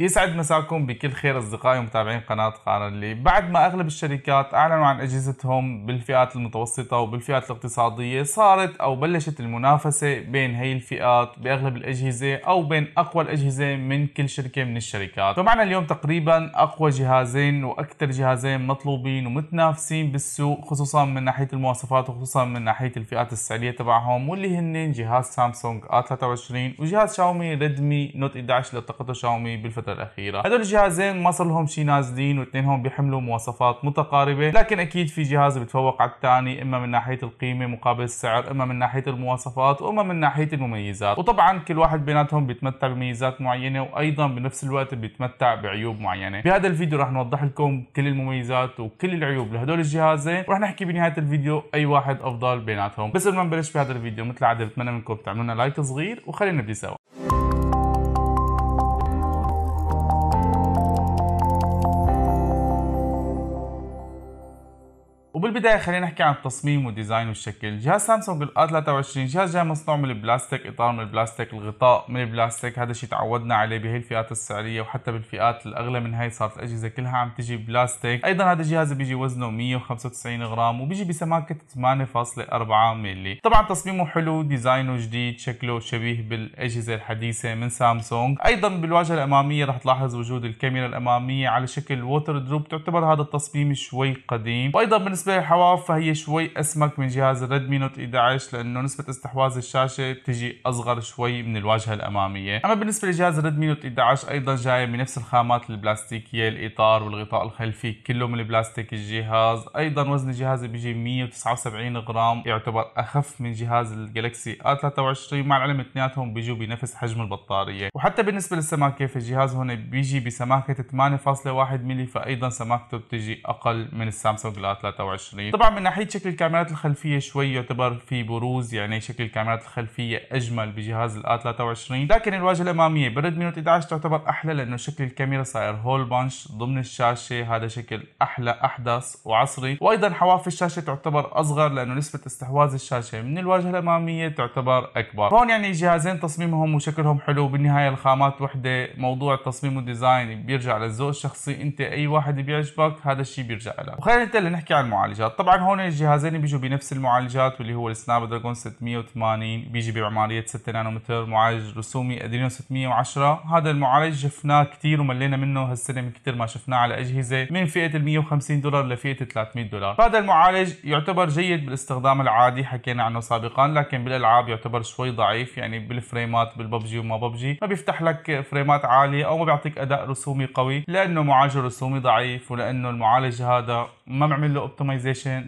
يسعد مساكم بكل خير أصدقائي ومتابعين قناة قارنلي. بعد ما أغلب الشركات أعلنوا عن أجهزتهم بالفئات المتوسطة وبالفئات الاقتصادية، صارت أو بلشت المنافسة بين هي الفئات بأغلب الأجهزة أو بين أقوى الأجهزة من كل شركة من الشركات. فمعنا اليوم تقريبا أقوى جهازين وأكثر جهازين مطلوبين ومتنافسين بالسوق، خصوصا من ناحية المواصفات وخصوصا من ناحية الفئات السعرية تبعهم، واللي هن جهاز سامسونج A23 وجهاز شاومي ريدمي نوت 11 اللي اطلقته شاومي بالفترة الأخيرة. هدول الجهازين ما صار لهم شيء نازلين، واثنينهم بيحملوا مواصفات متقاربة، لكن أكيد في جهاز بيتفوق على الثاني، إما من ناحية القيمة مقابل السعر، إما من ناحية المواصفات، وإما من ناحية المميزات. وطبعا كل واحد بيناتهم بيتمتع بميزات معينة، وأيضا بنفس الوقت بيتمتع بعيوب معينة. بهذا الفيديو راح نوضح لكم كل المميزات وكل العيوب لهدول الجهازين، وراح نحكي بنهاية الفيديو أي واحد أفضل بيناتهم. بس قبل ما نبلش بهذا الفيديو مثل العادة بتمنى منكم تعملوا لنا لايك صغير، وخلينا نبدأ سوا. وبالبدايه خلينا نحكي عن التصميم والديزاين والشكل. جهاز سامسونج A23 جهاز جاي مصنوع من البلاستيك، اطار من البلاستيك، الغطاء من البلاستيك، هذا الشيء تعودنا عليه بهي الفئات السعريه، وحتى بالفئات الاغلى من هي صارت الاجهزه كلها عم تجي بلاستيك. ايضا هذا الجهاز بيجي وزنه 195 غرام وبيجي بسماكه 8.4 مللي. طبعا تصميمه حلو، ديزاينه جديد، شكله شبيه بالاجهزه الحديثه من سامسونج. ايضا بالواجهه الاماميه رح تلاحظ وجود الكاميرا الاماميه على شكل ووتر دروب، تعتبر هذا التصميم شوي قديم. وايضا بالنسبه الحواف فهي شوي اسمك من جهاز ريدمي نوت 11 لانه نسبه استحواذ الشاشه بتجي اصغر شوي من الواجهه الاماميه. اما بالنسبه لجهاز ريدمي نوت 11 ايضا جاي بنفس الخامات البلاستيكيه، الاطار والغطاء الخلفي كله من البلاستيك الجهاز. ايضا وزن الجهاز بيجي 179 غرام، يعتبر اخف من جهاز الجالكسي A23، مع العلم اثنيناتهم بيجوا بنفس حجم البطاريه. وحتى بالنسبه للسماكه فالجهاز هون بيجي بسماكه 8.1 مللي، فايضا سماكته بتجي اقل من السامسونج A23. طبعا من ناحيه شكل الكاميرات الخلفيه شوي يعتبر في بروز، يعني شكل الكاميرات الخلفيه اجمل بجهاز A23، لكن الواجهه الاماميه بالريدمي نوت 11 تعتبر احلى لانه شكل الكاميرا صاير هول بانش ضمن الشاشه، هذا شكل احلى احدث وعصري. وايضا حواف الشاشه تعتبر اصغر لانه نسبه استحواذ الشاشه من الواجهه الاماميه تعتبر اكبر. هون يعني جهازين تصميمهم وشكلهم حلو، بالنهايه الخامات وحده. موضوع التصميم والديزاين بيرجع للذوق الشخصي، انت اي واحد بيعجبك هذا الشيء بيرجع له. وخلينا ننتقل نحكي عن المعالجات. طبعا هون الجهازين بيجوا بنفس المعالجات واللي هو السنابدراجون 680، بيجي بعمارية 6 نانومتر، معالج رسومي ادرينو 610. هذا المعالج شفناه كثير وملينا منه هالسنه من كثير ما شفناه على اجهزه من فئه ال 150 دولار لفئه 300 دولار. هذا المعالج يعتبر جيد بالاستخدام العادي، حكينا عنه سابقا، لكن بالالعاب يعتبر شوي ضعيف، يعني بالفريمات بالببجي وما ببجي ما بيفتح لك فريمات عاليه او ما بيعطيك اداء رسومي قوي لانه معالج رسومي ضعيف، ولانه المعالج هذا ما معمل له اوبتمايزيشن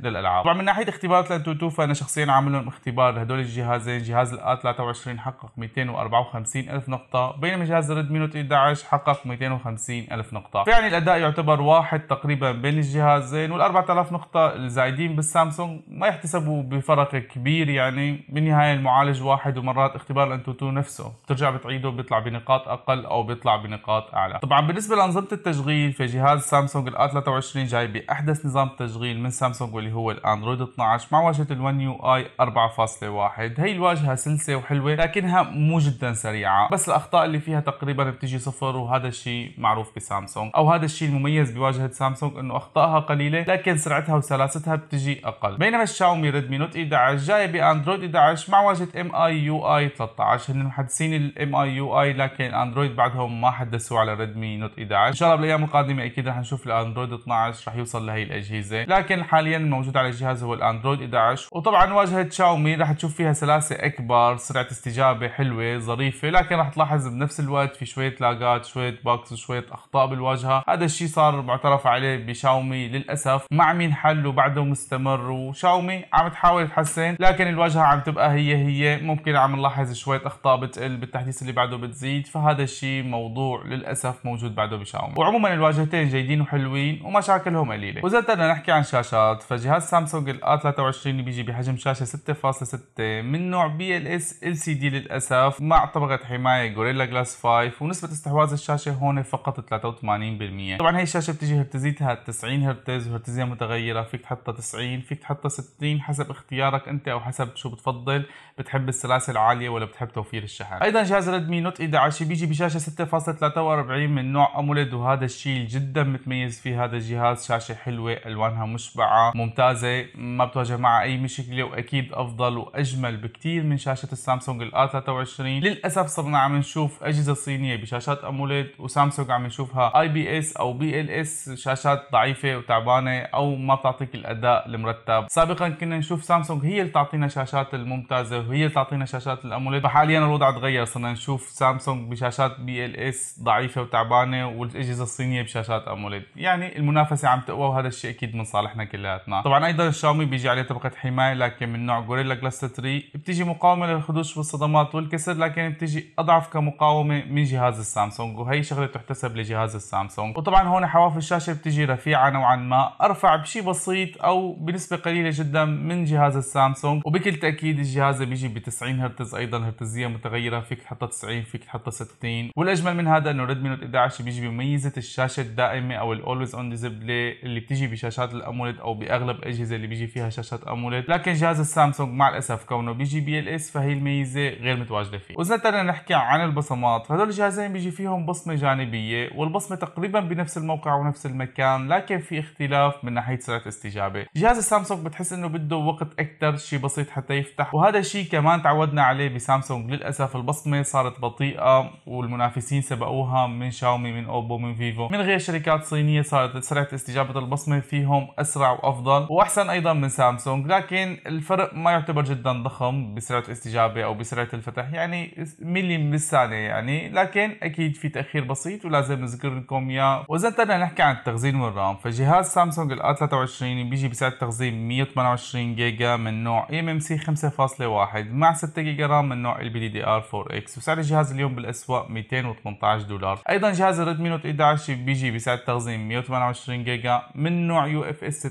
للالعاب. طبعا من ناحيه اختبارات الانتوتو فانا شخصيا عامل لهم اختبار هدول الجهازين. جهاز A23 حقق 254,000 نقطه، بينما جهاز ريدمي نوت 11 حقق 250,000 نقطه، فيعني الاداء يعتبر واحد تقريبا بين الجهازين، وال4000 نقطه الزايدين بالسامسونج ما يحتسبوا بفرق كبير، يعني بالنهايه المعالج واحد، ومرات اختبار الانتوتو نفسه بترجع بتعيده بيطلع بنقاط اقل او بيطلع بنقاط اعلى. طبعا بالنسبه لانظمه التشغيل فجهاز سامسونج A23 جاي باحدث نظام تشغيل من سامسونج واللي هو الاندرويد 12 مع واجهه الون يو اي 4.1. هي الواجهه سلسه وحلوه لكنها مو جدا سريعه، بس الاخطاء اللي فيها تقريبا بتجي صفر، وهذا الشيء معروف بسامسونج، او هذا الشيء المميز بواجهه سامسونج انه اخطائها قليله لكن سرعتها وسلاستها بتجي اقل. بينما الشاومي ريدمي نوت 11 جايه باندرويد 11 مع واجهه MIUI 13، هن محدثين الMIUI لكن الاندرويد بعدهم ما حدثوا على ريدمي نوت 11. ان شاء الله بالايام القادمه اكيد رح نشوف الاندرويد 12 رح يوصل لهي الاجهزه، لكن حاليا الموجود على الجهاز هو الاندرويد 11. وطبعا واجهه شاومي راح تشوف فيها سلاسه اكبر، سرعه استجابه حلوه ظريفه، لكن راح تلاحظ بنفس الوقت في شويه لاجات، شويه باكس، وشويه اخطاء بالواجهه. هذا الشيء صار معترف عليه بشاومي للاسف، ما عم ينحل وبعده مستمر، وشاومي عم تحاول تحسن لكن الواجهه عم تبقى هي ممكن عم نلاحظ شويه اخطاء بتقل بالتحديث اللي بعده بتزيد، فهذا الشيء موضوع للاسف موجود بعده بشاومي. وعموما الواجهتين جيدين وحلوين ومشاكلهم قليله. واذا بدنا نحكي عن شاشه الشاشات، فجهاز سامسونج ال A23 اللي بيجي بحجم شاشة 6.6 من نوع BLS LCD للأسف، مع طبقة حماية Gorilla Glass 5، ونسبة استحواذ الشاشة هون فقط 83%. طبعا هي الشاشة بتجي هرتزيتها 90 هرتز وهرتزية متغيرة، فيك تحطها 90، فيك تحطها 60، حسب اختيارك انت او حسب شو بتفضل، بتحب السلاسل عالية ولا بتحب توفير الشحن. ايضا جهاز Redmi Note 11 بيجي بشاشة 6.43 من نوع أموليد، وهذا الشيء جدا متميز فيه هذا الجهاز، شاشة حلوة، الوانها مشبعة ممتازة، ما بتواجه معها اي مشكلة، واكيد افضل واجمل بكتير من شاشة السامسونج A23. للاسف صرنا عم نشوف اجهزة صينية بشاشات أموليد، وسامسونج عم نشوفها IPS او BLS، شاشات ضعيفة وتعبانة او ما بتعطيك الاداء المرتب. سابقا كنا نشوف سامسونج هي اللي تعطينا شاشات الممتازة وهي اللي تعطينا شاشات الأموليد، فحاليا الوضع تغير، صرنا نشوف سامسونج بشاشات BLS ضعيفة وتعبانة، والاجهزة الصينية بشاشات أموليد، يعني المنافسة عم تقوى، وهذا الشيء اكيد من صالحنا كلياتنا. طبعا ايضا الشاومي بيجي عليه طبقة حماية لكن من نوع غوريلا جلاس 3، بتيجي مقاومة للخدوش والصدمات والكسر، لكن بتيجي اضعف كمقاومة من جهاز السامسونج، وهي شغلة تحتسب لجهاز السامسونج. وطبعا هون حواف الشاشة بتيجي رفيعة نوعا ما، ارفع بشيء بسيط او بنسبة قليلة جدا من جهاز السامسونج، وبكل تأكيد الجهاز بيجي ب 90 هرتز، ايضا هرتزية متغيرة، فيك تحطها 90، فيك تحطها 60. والاجمل من هذا انه ريدمي نوت 11 بيجي بميزة الشاشة الدائمة او الأولويز اون ديسبلاي اللي بتيجي بشاشات الأموليد او باغلب الأجهزة اللي بيجي فيها شاشات أموليد، لكن جهاز السامسونج مع الاسف كونه بيجي BLS فهي الميزة غير متواجدة فيه. واذا بدنا نحكي عن البصمات، هذول الجهازين بيجي فيهم بصمة جانبية، والبصمة تقريبا بنفس الموقع ونفس المكان، لكن في اختلاف من ناحية سرعة استجابة. جهاز السامسونج بتحس انه بده وقت اكثر، شيء بسيط حتى يفتح، وهذا الشيء كمان تعودنا عليه بسامسونج. للاسف البصمة صارت بطيئة، والمنافسين سبقوها من شاومي من اوبو من فيفو من غير شركات صينية، صارت سرعة استجابة البصمة فيهم اسرع وافضل واحسن ايضا من سامسونج، لكن الفرق ما يعتبر جدا ضخم بسرعة الاستجابة او بسرعة الفتح، يعني ملي بالسنة يعني، لكن اكيد في تأخير بسيط ولازم نذكر لكم اياه. واذا بدنا نحكي عن التخزين والرام، فجهاز سامسونج A23 بيجي بسعة تخزين 128 جيجا من نوع eMMC 5.1 مع 6 جيجا رام من نوع LPDDR4X، وسعر الجهاز اليوم بالاسواق $218. ايضا جهاز الريدمي نوت 11 بيجي بسعة تخزين 128 جيجا من نوع UFS 2.2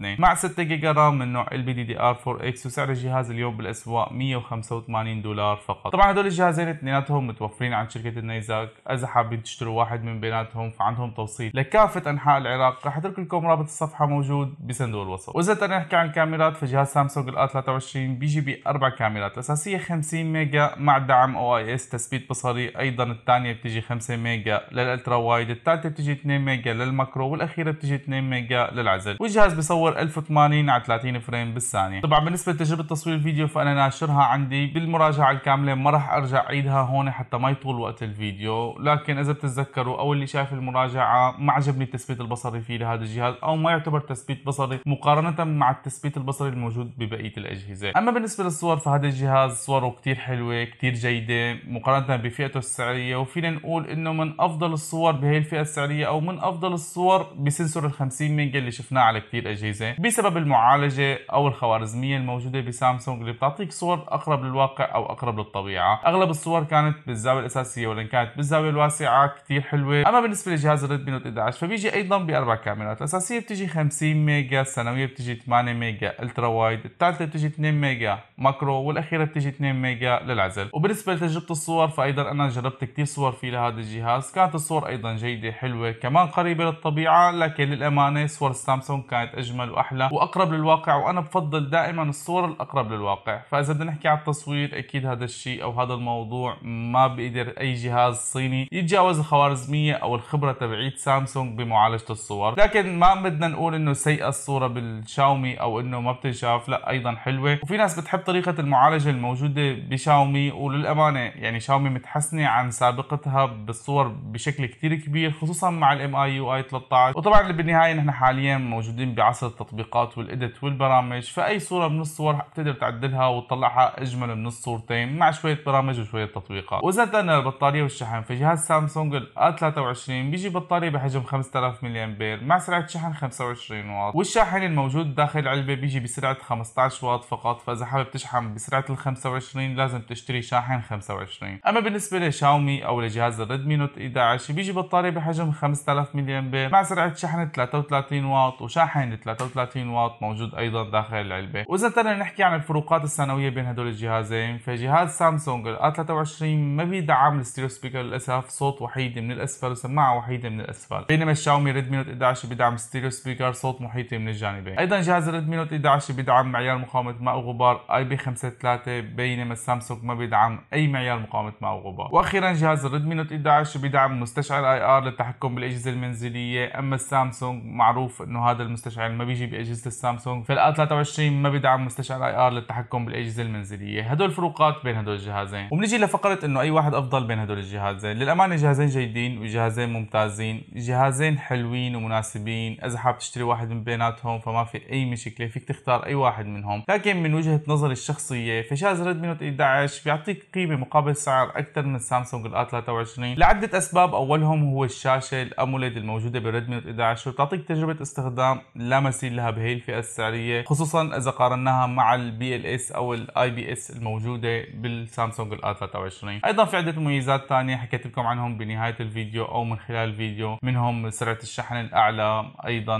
مع 6 جيجا رام من نوع LPDDR4X، وسعر الجهاز اليوم بالاسواق $185 فقط. طبعا هدول الجهازين اثنيناتهم متوفرين عند شركة نايزاك، اذا حابين تشتروا واحد من بيناتهم فعندهم توصيل لكافة انحاء العراق، راح اترك لكم رابط الصفحة موجود بصندوق الوصف. واذا بدنا نحكي عن الكاميرات، فجهاز سامسونج A23 بيجي باربع كاميرات، الاساسية 50 ميجا مع دعم OIS تثبيت بصري، ايضا الثانية بتجي 5 ميجا للالترا وايد، الثالثة بتجي 2 ميجا للماكرو، والاخيرة بتجي 2 ميجا للعزل. والجهاز بيصور 1080x30 فريم بالثانية. طبعا بالنسبة لتجربة تصوير الفيديو فانا ناشرها عندي بالمراجعة الكاملة، ما راح ارجع اعيدها هون حتى ما يطول وقت الفيديو، لكن اذا بتتذكروا او اللي شايف المراجعة ما عجبني التثبيت البصري فيه لهذا الجهاز، او ما يعتبر تثبيت بصري مقارنة مع التثبيت البصري الموجود ببقية الأجهزة. اما بالنسبة للصور فهذا الجهاز صوره كتير حلوة، كتير جيدة مقارنة بفئته السعرية، وفينا نقول انه من افضل الصور بهي الفئة السعرية، او من افضل الصور بسنسور ال 50 ميجا اللي شفناه على كتير أجهزة، بسبب المعالجة او الخوارزمية الموجودة بسامسونج اللي بتعطيك صور اقرب للواقع او اقرب للطبيعة. اغلب الصور كانت بالزاوية الأساسية ولا كانت بالزاوية الواسعة، كتير حلوة. اما بالنسبة لجهاز الريدمي نوت 11 فبيجي ايضا باربع كاميرات، الأساسية بتجي 50 ميجا، الثانوية بتجي 8 ميجا الترا وايد، الثالثة بتجي 2 ميجا ماكرو، والاخيرة بتجي 2 ميجا للعزل. وبالنسبة لتجربة الصور فايضا انا جربت كتير صور فيه لهذا الجهاز، كانت الصور ايضا جيدة حلوة، كمان قريبة للطبيعة، لكن للأمانة صور السامسونج كانت اجمل واحلى واقرب للواقع، وانا بفضل دائما الصور الاقرب للواقع. فاذا بدنا نحكي عن التصوير، اكيد هذا الشيء او هذا الموضوع ما بيقدر اي جهاز صيني يتجاوز الخوارزمية او الخبرة تبعية سامسونج بمعالجة الصور، لكن ما بدنا نقول انه سيئة الصورة بالشاومي او انه ما بتنشاف، لا ايضا حلوة، وفي ناس بتحب طريقة المعالجة الموجودة بشاومي، وللأمانة يعني شاومي متحسنة عن سابقتها بالصور بشكل كتير كبير، خصوصا مع ال MIUI 13. وطبعا بالنهاية نحن حاليا موجودين بعصر التطبيقات والإدت والبرامج، فأي صورة من الصور بتقدر تعدلها وتطلعها أجمل من الصورتين مع شوية برامج وشوية تطبيقات. وإذا بدنا البطارية والشحن، فجهاز سامسونج A23 بيجي بطارية بحجم 5000 ملي أمبير مع سرعة شحن 25 واط، والشاحن الموجود داخل العلبة بيجي بسرعة 15 واط فقط، فإذا حابب تشحن بسرعة ال 25 لازم تشتري شاحن 25. أما بالنسبة لشاومي أو لجهاز الريدمي نوت 11 بيجي بطارية بحجم 5000 ملي أمبير مع سرعة شحن 33 واط، وشاحن شاحن 33 واط موجود ايضا داخل العلبه. واذا بدنا نحكي عن الفروقات السنويه بين هدول الجهازين، فجهاز سامسونج A23 ما بيدعم الستيريو سبيكر للاسف، صوت وحيد من الاسفل وسماعه وحيده من الاسفل، بينما الشاومي ريدمي نوت 11 بيدعم ستيريو سبيكر صوت محيطي من الجانبين. ايضا جهاز ريدمي نوت 11 بيدعم معيار مقاومه ماء وغبار IP53، بينما السامسونج ما بيدعم اي معيار مقاومه ماء وغبار. واخيرا جهاز ريدمي نوت 11 بيدعم مستشعر IR للتحكم بالاجهزه المنزليه، اما السامسونج معروف انه هذا المستشعر ما بيجي باجهزه السامسونج، فال A23 ما بيدعم مستشعر IR للتحكم بالاجهزه المنزليه. هدول الفروقات بين هدول الجهازين، وبنيجي لفقره انه اي واحد افضل بين هدول الجهازين. للامانه جهازين جيدين وجهازين ممتازين، جهازين حلوين ومناسبين، اذا حاب تشتري واحد من بيناتهم فما في اي مشكله، فيك تختار اي واحد منهم. لكن من وجهه نظري الشخصيه فجهاز ريدمي نوت 11 بيعطيك قيمه مقابل سعر اكثر من سامسونج A23 لعده اسباب. اولهم هو الشاشه الاموليد الموجوده بالريدمي نوت 11 وبتعطيك تجربه استخدام لا مثيل لها بهي الفئه السعريه، خصوصا اذا قارناها مع الBLS او الIPS الموجوده بالسامسونج A23. ايضا في عده مميزات ثانيه حكيت لكم عنهم بنهايه الفيديو او من خلال الفيديو، منهم سرعه الشحن الاعلى، ايضا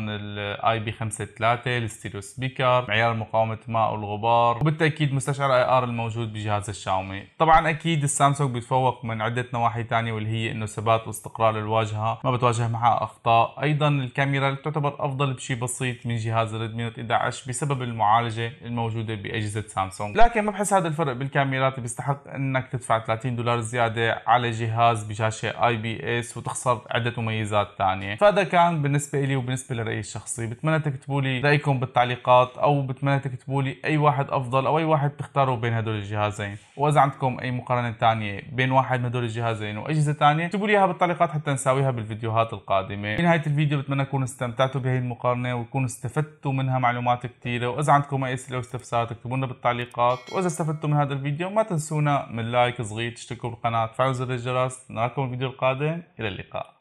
IP53، الستيريو سبيكر، معيار مقاومه ماء والغبار، وبالتاكيد مستشعر IR الموجود بجهاز الشاومي. طبعا اكيد السامسونج بيتفوق من عده نواحي ثانيه، واللي هي انه ثبات واستقرار الواجهه، ما بتواجه معها اخطاء. ايضا الكاميرا اللي تعتبر افضل بشيء بسيط من جهاز ريدمي نوت 11 بسبب المعالجه الموجوده باجهزه سامسونج، لكن ما بحس هذا الفرق بالكاميرات بيستحق انك تدفع $30 زياده على جهاز بشاشه IPS وتخسر عده مميزات ثانيه. فهذا كان بالنسبه لي وبالنسبه لرايي الشخصي، بتمنى تكتبوا لي رايكم بالتعليقات، او بتمنى تكتبوا لي اي واحد افضل او اي واحد بتختاروا بين هدول الجهازين. واذا عندكم اي مقارنه ثانيه بين واحد من هدول الجهازين واجهزه ثانيه اكتبوا لي اياها بالتعليقات حتى نساويها بالفيديوهات القادمه. بنهايه الفيديو بتمنى تكونوا استمتعتوا بهي المقارنه وتكونوا استفدتوا منها معلومات كثيره، واذا عندكم اي اسئله واستفسارات اكتبوا لنا بالتعليقات. واذا استفدتوا من هذا الفيديو ما تنسونا من لايك صغير، تشتركوا بالقناه، تفعلوا زر الجرس. نراكم الفيديو القادم، الى اللقاء.